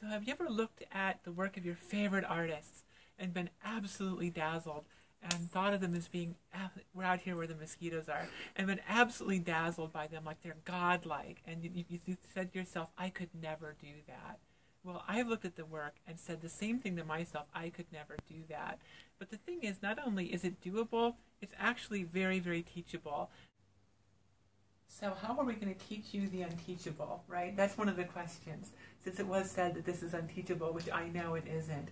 So have you ever looked at the work of your favorite artists and been absolutely dazzled and thought of them as being, we're out here where the mosquitoes are, and been absolutely dazzled by them like they're godlike, and you said to yourself, I could never do that. Well, I've looked at the work and said the same thing to myself, I could never do that. But the thing is, not only is it doable, it's actually very, very teachable. So how are we going to teach you the unteachable, right? That's one of the questions, since it was said that this is unteachable, which I know it isn't.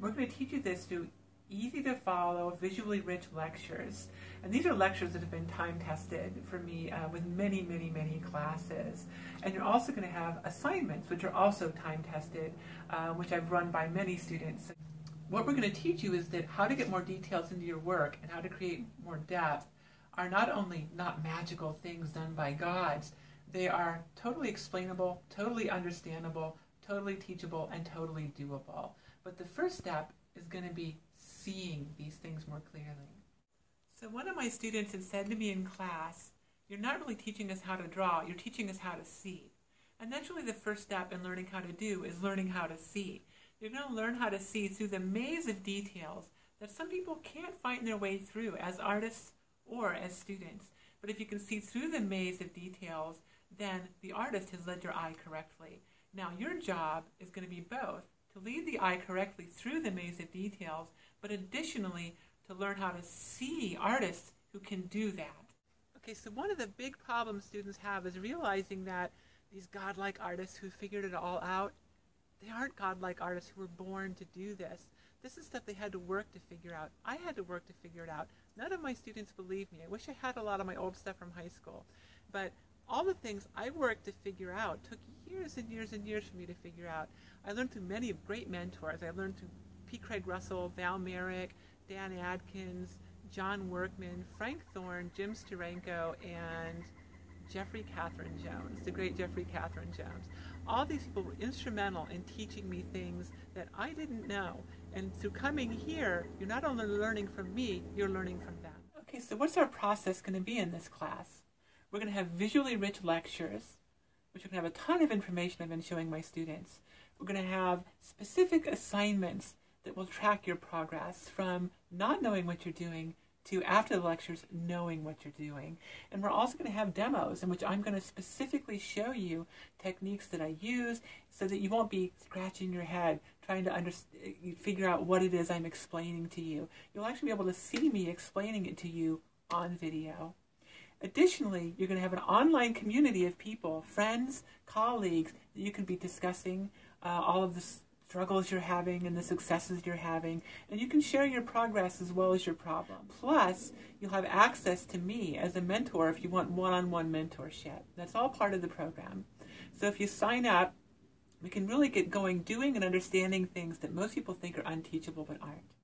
We're going to teach you this through easy-to-follow, visually rich lectures. And these are lectures that have been time-tested for me with many, many, many classes. And you're also going to have assignments, which are also time-tested, which I've run by many students. What we're going to teach you is that how to get more details into your work and how to create more depth are not only not magical things done by gods, they are totally explainable, totally understandable, totally teachable, and totally doable. But the first step is going to be seeing these things more clearly. So one of my students had said to me in class, you're not really teaching us how to draw, you're teaching us how to see. And that's really the first step in learning how to do, is learning how to see. You're going to learn how to see through the maze of details that some people can't find their way through as artists or as students. But if you can see through the maze of details, then the artist has led your eye correctly. Now your job is going to be both to lead the eye correctly through the maze of details, but additionally to learn how to see artists who can do that. Okay, so one of the big problems students have is realizing that these godlike artists who figured it all out, they aren't godlike artists who were born to do this. This is stuff they had to work to figure out. I had to work to figure it out. None of my students believe me. I wish I had a lot of my old stuff from high school. But all the things I worked to figure out took years and years and years for me to figure out. I learned through many great mentors. I learned through P. Craig Russell, Val Merrick, Dan Adkins, John Workman, Frank Thorne, Jim Steranko, and Jeffrey Catherine Jones, the great Jeffrey Catherine Jones. All these people were instrumental in teaching me things that I didn't know. And through coming here, you're not only learning from me, you're learning from them. Okay, so what's our process going to be in this class? We're going to have visually rich lectures, which are going to have a ton of information I've been showing my students. We're going to have specific assignments that will track your progress from not knowing what you're doing to, after the lectures, knowing what you're doing. And we're also going to have demos in which I'm going to specifically show you techniques that I use so that you won't be scratching your head trying to figure out what it is I'm explaining to you. You'll actually be able to see me explaining it to you on video. Additionally, you're going to have an online community of people, friends, colleagues, that you can be discussing all of the struggles you're having and the successes you're having, and you can share your progress as well as your problem. Plus, you'll have access to me as a mentor if you want one-on-one mentorship. That's all part of the program. So if you sign up, we can really get going doing and understanding things that most people think are unteachable but aren't.